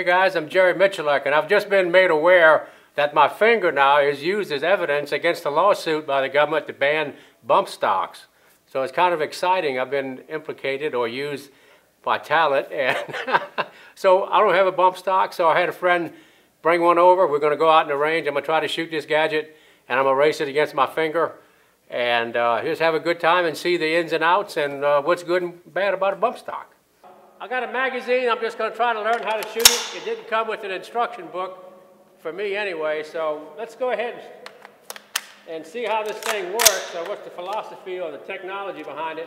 Hey guys, I'm Jerry Miculek, and I've just been made aware that my finger now is used as evidence against a lawsuit by the government to ban bump stocks. So it's kind of exciting. I've been implicated or used by talent, and so I don't have a bump stock, so I had a friend bring one over. We're going to go out in the range. I'm going to try to shoot this gadget, and I'm going to race it against my finger, and just have a good time and see the ins and outs and what's good and bad about a bump stock. I got a magazine. I'm just going to try to learn how to shoot it. It didn't come with an instruction book for me anyway, so let's go ahead and see how this thing works, or what's the philosophy or the technology behind it.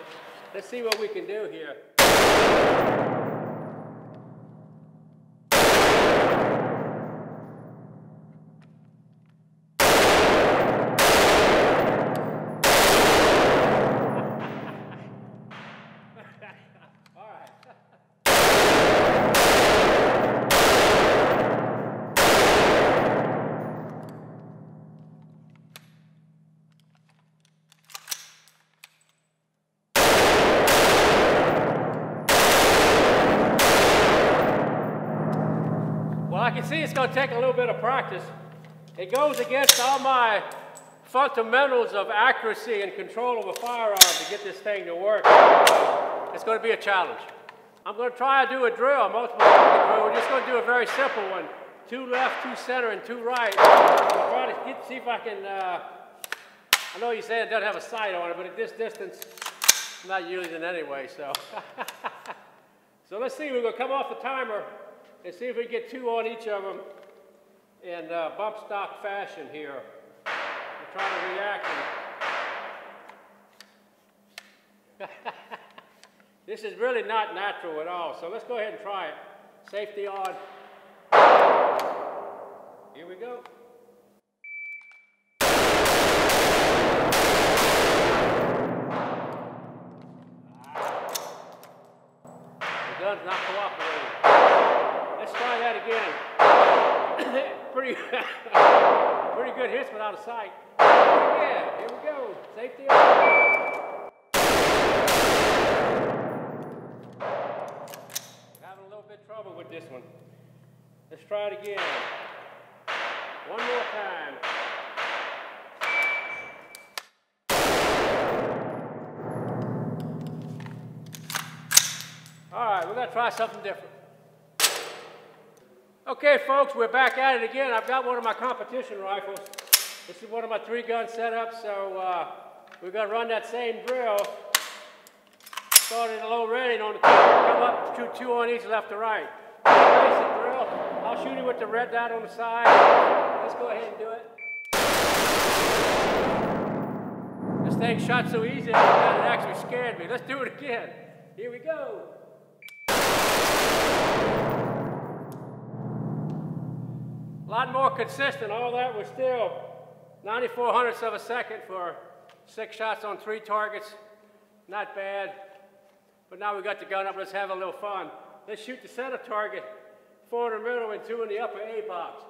Let's see what we can do here. I can see it's going to take a little bit of practice. It goes against all my fundamentals of accuracy and control of a firearm to get this thing to work. It's going to be a challenge. I'm going to try to do a drill, multiple drill. We're just going to do a very simple one. Two left, two center, and two right. I'll try to see if I can, I know you said it doesn't have a sight on it, but at this distance, I'm not using it anyway, so. So let's see, we're going to come off the timer and see if we get two on each of them in bump stock fashion here. We're trying to react. This is really not natural at all, so let's go ahead and try it. Safety on. Here we go. The gun's not cooperating. Let's try that again. pretty good hits without a sight. Yeah, here we go. Safety on. Having a little bit of trouble with this one. Let's try it again. One more time. All right, we're going to try something different. Okay, folks, we're back at it again. I've got one of my competition rifles. This is one of my three-gun setups, so we're going to run that same drill. Start at a low rating on the cover, come up, shoot two on each, left to right. Basic drill. I'll shoot it with the red dot on the side. Let's go ahead and do it. This thing shot so easy, it actually scared me. Let's do it again. Here we go. A lot more consistent. All that was still 0.94 of a second for 6 shots on 3 targets. Not bad. But now we got the gun up. Let's have a little fun. Let's shoot the center target, 4 in the middle and 2 in the upper A box.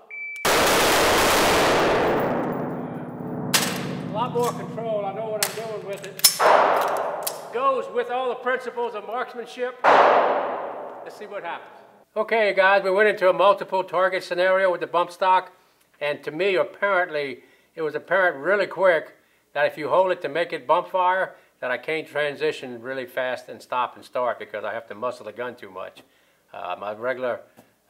A lot more control. I know what I'm doing with it. Goes with all the principles of marksmanship. Let's see what happens. Okay guys, we went into a multiple target scenario with the bump stock, and to me apparently, it was apparent really quick that if you hold it to make it bump fire, that I can't transition really fast and stop and start because I have to muscle the gun too much. My regular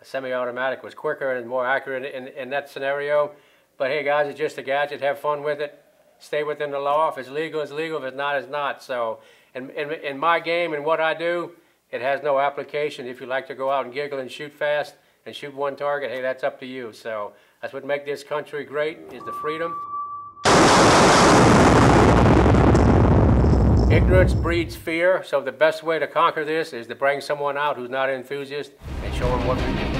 semi-automatic was quicker and more accurate in that scenario. But hey guys, it's just a gadget. Have fun with it. Stay within the law. If it's legal, it's legal. If it's not, it's not. So in my game and what I do, it has no application. If you like to go out and giggle and shoot fast and shoot one target, hey, that's up to you. So that's what makes this country great, is the freedom. Ignorance breeds fear, so the best way to conquer this is to bring someone out who's not an enthusiast and show them what we do.